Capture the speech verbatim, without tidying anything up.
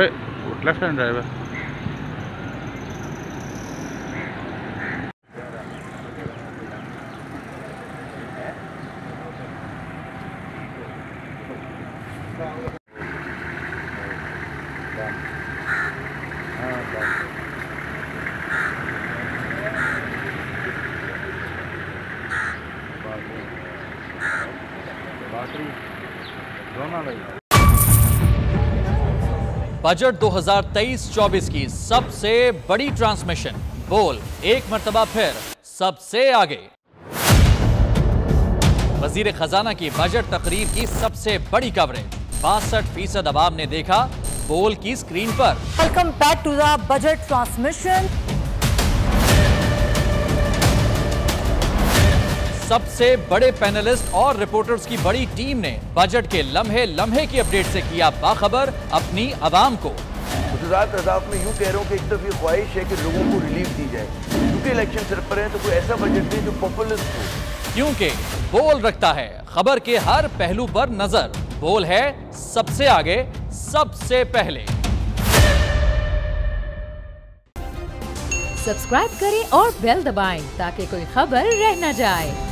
Right, left hand driver. Budget दो हज़ार तेईस चौबीस की सबसे बड़ी ट्रांसमिशन बोल एक मर्तबा फिर सबसे आगे। वजीर खजाना की बजट तकरीर की सबसे बड़ी कवरेज बासठ फीसद अवाम ने देखा बोल की स्क्रीन पर। Welcome back to the budget transmission. सबसे बड़े पैनलिस्ट और रिपोर्टर्स की बड़ी टीम ने बजट के लम्हे लम्हे की अपडेट से किया बाखबर अपनी आवाम को। गुजरात अदाफ में यूँ कह रहा हूँ कि एक तरफ ये ख्वाहिश है कि लोगों को रिलीफ दी जाए क्योंकि इलेक्शन सिर पर है, तो कोई ऐसा बजट नहीं जो पॉपुलिस्ट हो, क्योंकि बोल रखता है खबर के हर पहलू पर नजर। बोल है सबसे आगे सबसे पहले। सब्सक्राइब करें और बेल दबाएं ताकि कोई खबर रह न जाए।